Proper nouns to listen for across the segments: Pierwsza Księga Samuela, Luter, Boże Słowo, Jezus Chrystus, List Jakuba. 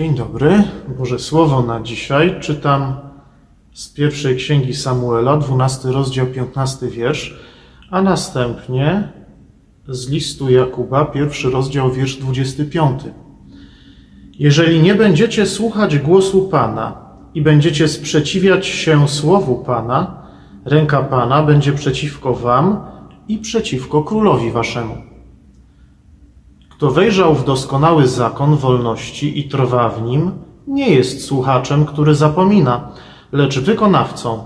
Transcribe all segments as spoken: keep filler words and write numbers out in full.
Dzień dobry. Boże Słowo na dzisiaj czytam z Pierwszej Księgi Samuela, dwunasty rozdział, piętnasty wiersz, a następnie z Listu Jakuba, pierwszy rozdział, wiersz dwudziesty piąty. Jeżeli nie będziecie słuchać głosu Pana i będziecie sprzeciwiać się słowu Pana, ręka Pana będzie przeciwko wam i przeciwko królowi waszemu. Kto wejrzał w doskonały zakon wolności i trwa w nim, nie jest słuchaczem, który zapomina, lecz wykonawcą.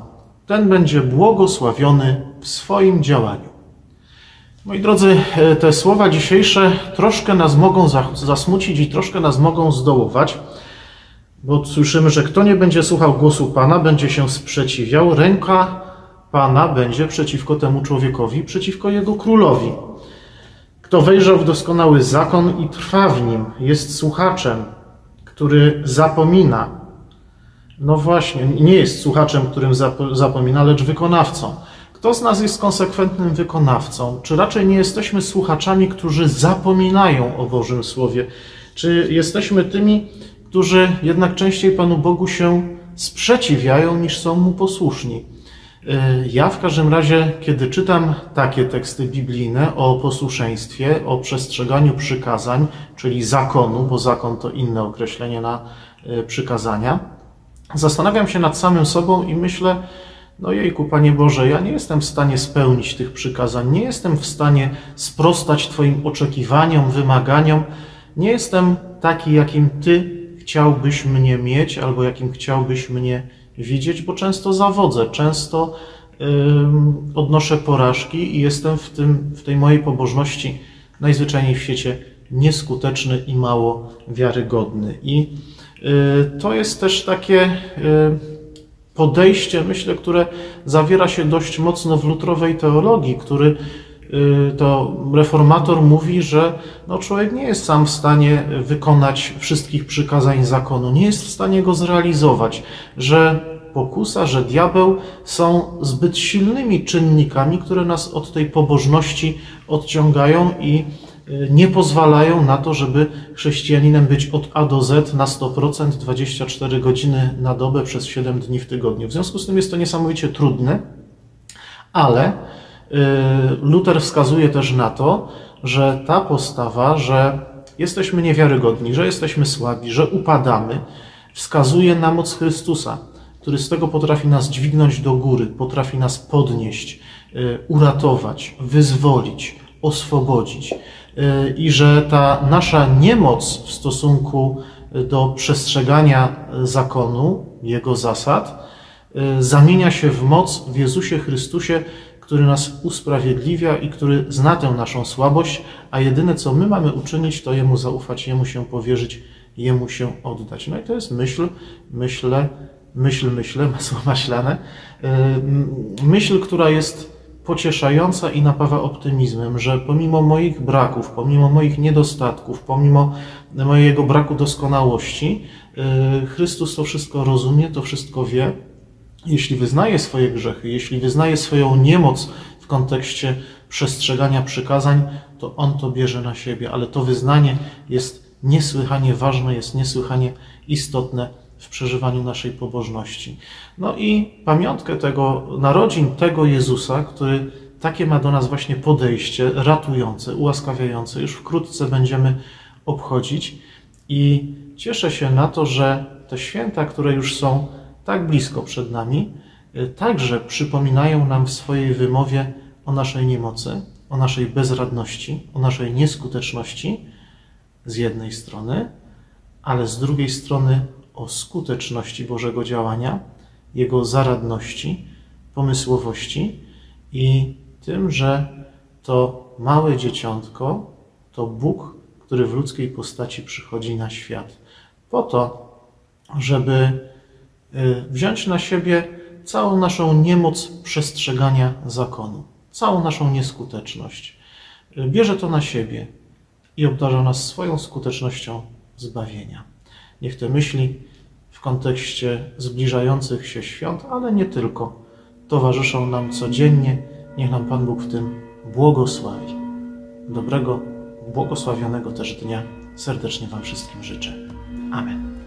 Ten będzie błogosławiony w swoim działaniu. Moi drodzy, te słowa dzisiejsze troszkę nas mogą zasmucić i troszkę nas mogą zdołować, bo słyszymy, że kto nie będzie słuchał głosu Pana, będzie się sprzeciwiał, ręka Pana będzie przeciwko temu człowiekowi, przeciwko jego królowi. Kto wejrzał w doskonały zakon i trwa w nim, jest słuchaczem, który zapomina. No właśnie, nie jest słuchaczem, którym zapomina, lecz wykonawcą. Kto z nas jest konsekwentnym wykonawcą? Czy raczej nie jesteśmy słuchaczami, którzy zapominają o Bożym Słowie? Czy jesteśmy tymi, którzy jednak częściej Panu Bogu się sprzeciwiają, niż są Mu posłuszni? Ja w każdym razie, kiedy czytam takie teksty biblijne o posłuszeństwie, o przestrzeganiu przykazań, czyli zakonu, bo zakon to inne określenie na przykazania, zastanawiam się nad samym sobą i myślę, no jejku, Panie Boże, ja nie jestem w stanie spełnić tych przykazań, nie jestem w stanie sprostać Twoim oczekiwaniom, wymaganiom, nie jestem taki, jakim Ty chciałbyś mnie mieć albo jakim chciałbyś mnie mieć. widzieć, bo często zawodzę, często yy, odnoszę porażki i jestem w, tym, w tej mojej pobożności najzwyczajniej w świecie nieskuteczny i mało wiarygodny. I yy, to jest też takie yy, podejście, myślę, które zawiera się dość mocno w lutrowej teologii, który to reformator mówi, że no człowiek nie jest sam w stanie wykonać wszystkich przykazań zakonu, nie jest w stanie go zrealizować, że pokusa, że diabeł są zbyt silnymi czynnikami, które nas od tej pobożności odciągają i nie pozwalają na to, żeby chrześcijaninem być od A do Z na sto procent, dwadzieścia cztery godziny na dobę przez siedem dni w tygodniu. W związku z tym jest to niesamowicie trudne, ale Luter wskazuje też na to, że ta postawa, że jesteśmy niewiarygodni, że jesteśmy słabi, że upadamy, wskazuje na moc Chrystusa, który z tego potrafi nas dźwignąć do góry, potrafi nas podnieść, uratować, wyzwolić, oswobodzić. I że ta nasza niemoc w stosunku do przestrzegania zakonu, jego zasad, zamienia się w moc w Jezusie Chrystusie, który nas usprawiedliwia i który zna tę naszą słabość, a jedyne, co my mamy uczynić, to Jemu zaufać, Jemu się powierzyć, Jemu się oddać. No i to jest myśl, myślę, myśl, myślę, masło maślane, myśl, która jest pocieszająca i napawa optymizmem, że pomimo moich braków, pomimo moich niedostatków, pomimo mojego braku doskonałości, Chrystus to wszystko rozumie, to wszystko wie. Jeśli wyznaje swoje grzechy, jeśli wyznaje swoją niemoc w kontekście przestrzegania przykazań, to On to bierze na siebie. Ale to wyznanie jest niesłychanie ważne, jest niesłychanie istotne w przeżywaniu naszej pobożności. No i pamiątkę tego, narodzin tego Jezusa, który takie ma do nas właśnie podejście ratujące, ułaskawiające, już wkrótce będziemy obchodzić. I cieszę się na to, że te święta, które już są tak blisko przed nami, także przypominają nam w swojej wymowie o naszej niemocy, o naszej bezradności, o naszej nieskuteczności z jednej strony, ale z drugiej strony o skuteczności Bożego działania, Jego zaradności, pomysłowości i tym, że to małe dzieciątko to Bóg, który w ludzkiej postaci przychodzi na świat. Po to, żeby wziąć na siebie całą naszą niemoc przestrzegania zakonu, całą naszą nieskuteczność. Bierze to na siebie i obdarza nas swoją skutecznością zbawienia. Niech te myśli w kontekście zbliżających się świąt, ale nie tylko, towarzyszą nam codziennie. Niech nam Pan Bóg w tym błogosławi. Dobrego, błogosławionego też dnia serdecznie Wam wszystkim życzę. Amen.